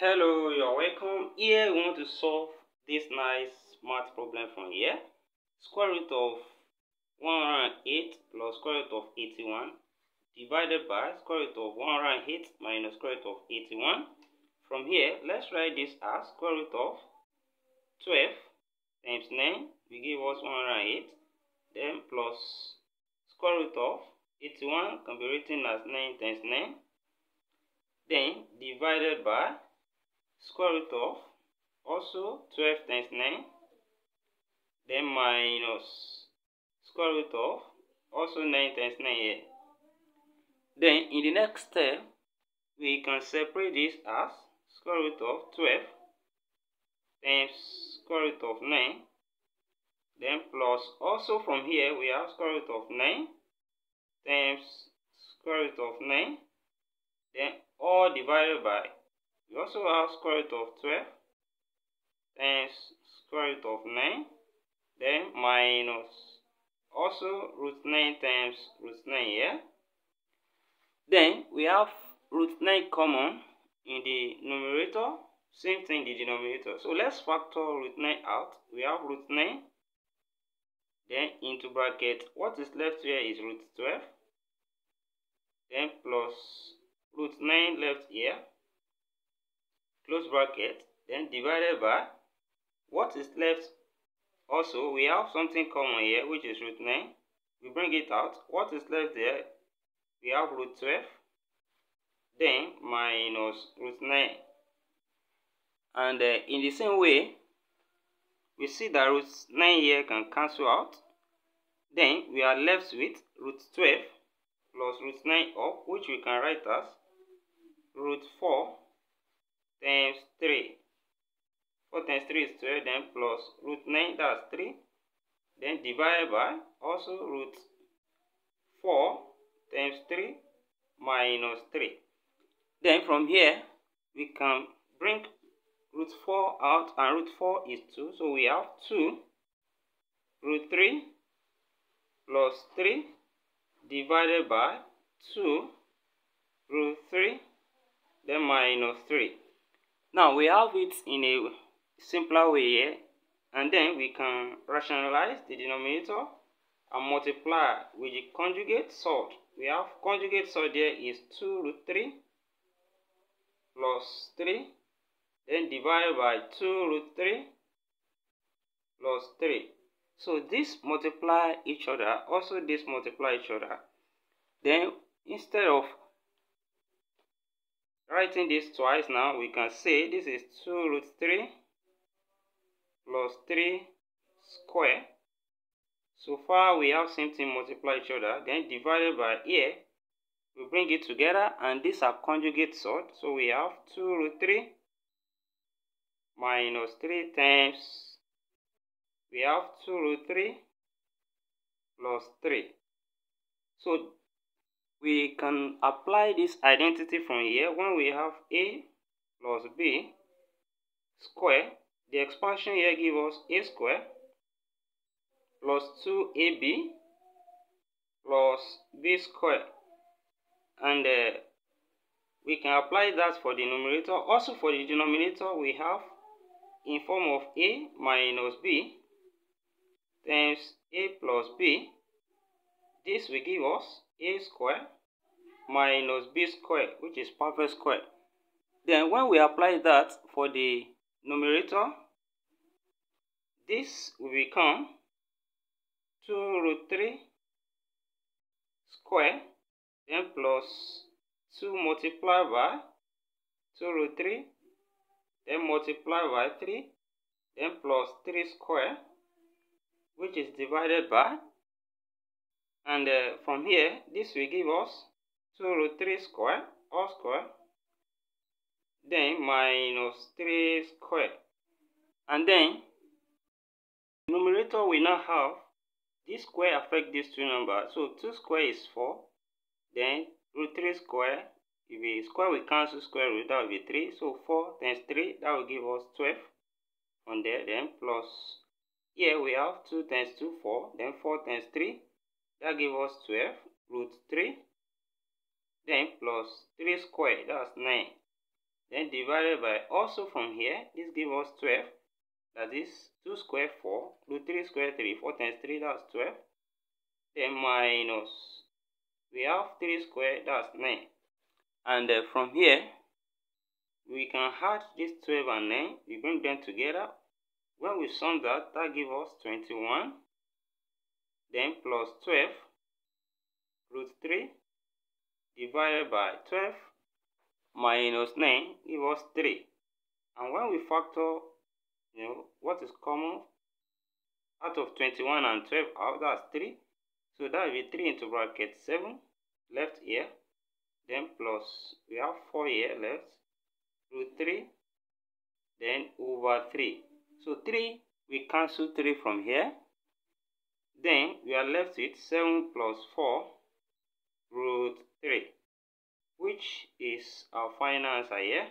Hello, you're welcome. Here we want to solve this nice math problem from here. Square root of 108 plus square root of 81 divided by square root of 108 minus square root of 81. From here, let's write this as square root of 12 times 9, we give us 108, then plus square root of 81 can be written as 9 times 9, then divided by square root of also 12 times 9, then minus square root of also 9 times 9 here. Then in the next step, we can separate this as square root of 12 times square root of 9, then plus also from here we have square root of 9 times square root of 9, then all divided by, we also have square root of 12 times square root of 9, then minus also root 9 times root 9 here. Then we have root 9 common in the numerator, same thing in the denominator. So let's factor root 9 out. We have root 9, then into bracket, what is left here is root 12, then plus root 9 left here, close bracket, then divided by what is left. Also we have something common here, which is root 9. We bring it out, what is left there, we have root 12, then minus root 9. And in the same way, we see that root 9 here can cancel out. Then we are left with root 12 plus root 9 up, which we can write as root 4 times 3. 4 times 3 is 12, then plus root 9, that's 3. Then divided by also root 4 times 3 minus 3. Then from here, we can bring root 4 out, and root 4 is 2, so we have 2 root 3 plus 3 divided by 2 root 3, then minus 3. Now we have it in a simpler way here, and then we can rationalize the denominator and multiply with the conjugate salt. We have conjugate salt there is 2 root 3 plus 3, then divided by 2 root 3 plus 3. So this multiply each other, also this multiply each other. Then instead of writing this twice now, we can say this is 2 root 3 plus 3 square. So far we have same thing multiply each other, then divided by here, we bring it together, and these are conjugate sort. So we have 2 root 3 minus 3 times, we have 2 root 3 plus 3. So we can apply this identity from here. When we have a plus b square, the expansion here gives us a square plus 2ab plus b square, and we can apply that for the numerator. Also for the denominator, we have in form of a minus b times a plus b. This will give us a square minus b square, which is perfect square. Then when we apply that for the numerator, this will become 2 root 3 square, then plus 2 multiplied by 2 root 3, then multiplied by 3, then plus 3 square, which is divided by, and from here this will give us 2 root 3 square, all square, then minus 3 square. And then the numerator will now have this square affect these two numbers, so 2 square is 4, then root 3 square, if we square we cancel square root, that will be 3, so 4 times 3, that will give us 12 on there, then plus here we have 2 times 2, 4, then 4 times 3, that gives us 12 root 3, then plus 3 square, that's 9. then divided by, also from here, this gives us 12, that is 2 square 4, do 3 square 3, 4 times 3, that's 12, then minus, we have 3 square, that's 9, and from here, we can add this 12 and 9, we bring them together. When we sum that, that gives us 21, then plus 12, root 3, divided by 12, minus 9, gives us 3. And when we factor, what is common, out of 21 and 12 out, that's 3. So that will be 3 into bracket 7, left here, then plus, we have 4 here left, root 3, then over 3. So 3, we cancel 3 from here. Then we are left with 7 plus 4 root 3, which is our final answer here.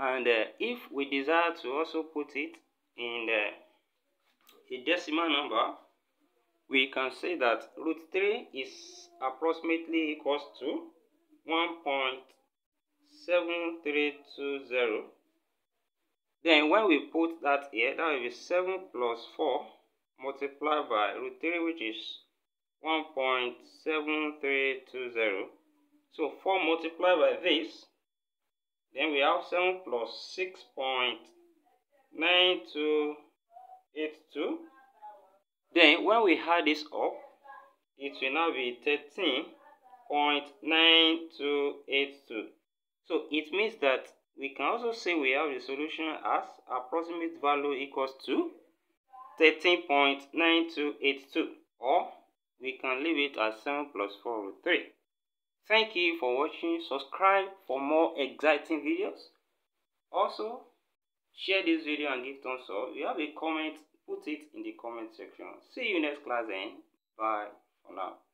And if we desire to also put it in a decimal number, we can say that root 3 is approximately equals to 1.7320. Then when we put that here, that will be 7 plus 4 multiplied by root 3, which is 1.7320. So 4 multiplied by this, then we have 7 plus 6.9282. Then when we add this up, it will now be 13.9282. So it means that we can also say we have the solution as approximate value equals to 13.9282, or we can leave it as 7 plus 4 root 3. Thank you for watching. Subscribe for more exciting videos. Also, share this video and give thumbs up. If you have a comment, put it in the comment section. See you next class then. Bye for now.